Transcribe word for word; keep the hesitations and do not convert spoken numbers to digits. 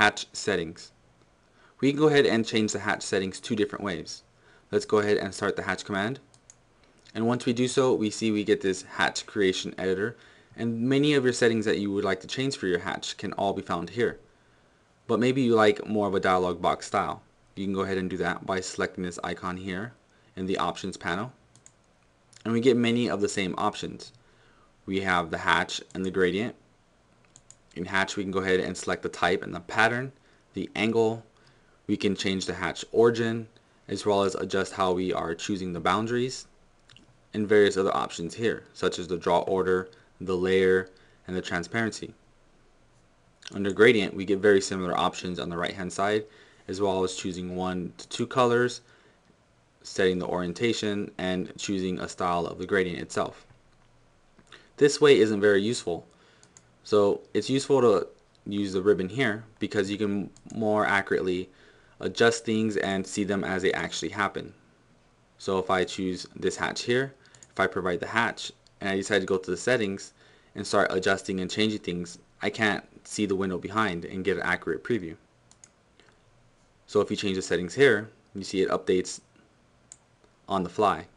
hatch settings. We can go ahead and change the hatch settings two different ways. Let's go ahead and start the hatch command. And once we do so, we see we get this hatch creation editor, and many of your settings that you would like to change for your hatch can all be found here. But maybe you like more of a dialog box style. You can go ahead and do that by selecting this icon here in the options panel. And we get many of the same options. We have the hatch and the gradient. In hatch, we can go ahead and select the type and the pattern, the angle. We can change the hatch origin, as well as adjust how we are choosing the boundaries, and various other options here, such as the draw order, the layer, and the transparency. Under gradient, we get very similar options on the right hand side, as well as choosing one to two colors, setting the orientation, and choosing a style of the gradient itself. This way isn't very useful, so it's useful to use the ribbon here because you can more accurately adjust things and see them as they actually happen. So if I choose this hatch here, if I provide the hatch and I decide to go to the settings and start adjusting and changing things, I can't see the window behind and get an accurate preview. So if you change the settings here, you see it updates on the fly.